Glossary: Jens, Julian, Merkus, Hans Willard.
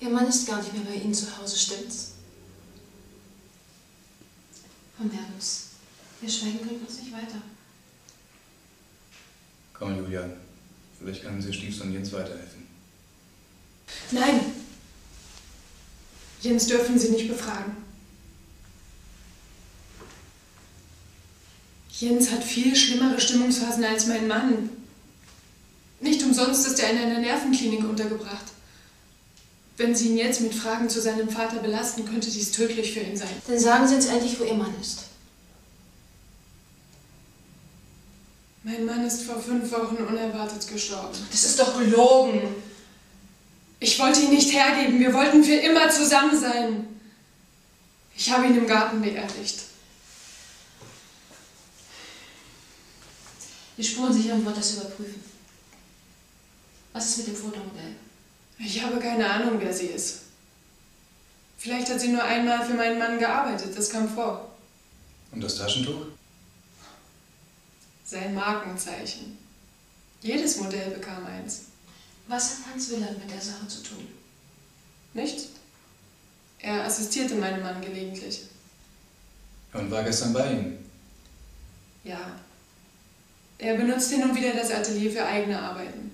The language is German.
Ihr Mann ist gar nicht mehr bei Ihnen zu Hause, stimmt's? Frau Merkus, wir Schweigen bringt uns nicht weiter. Komm, Julian. Vielleicht kann uns Ihr Stiefsohn Jens weiterhelfen. Nein! Jens dürfen Sie nicht befragen. Jens hat viel schlimmere Stimmungsphasen als mein Mann. Nicht umsonst ist er in einer Nervenklinik untergebracht. Wenn Sie ihn jetzt mit Fragen zu seinem Vater belasten, könnte dies tödlich für ihn sein. Dann sagen Sie uns endlich, wo Ihr Mann ist. Mein Mann ist vor 5 Wochen unerwartet gestorben. Das ist doch gelogen! Ich wollte ihn nicht hergeben. Wir wollten für immer zusammen sein. Ich habe ihn im Garten beerdigt. Die Spurensicherung wird das überprüfen. Was ist mit dem Fotomodell? Ich habe keine Ahnung, wer sie ist. Vielleicht hat sie nur einmal für meinen Mann gearbeitet. Das kam vor. Und das Taschentuch? Sein Markenzeichen. Jedes Modell bekam eins. Was hat Hans Willard mit der Sache zu tun? Nichts. Er assistierte meinem Mann gelegentlich. Und war gestern bei ihm? Ja. Er benutzt hin und wieder das Atelier für eigene Arbeiten.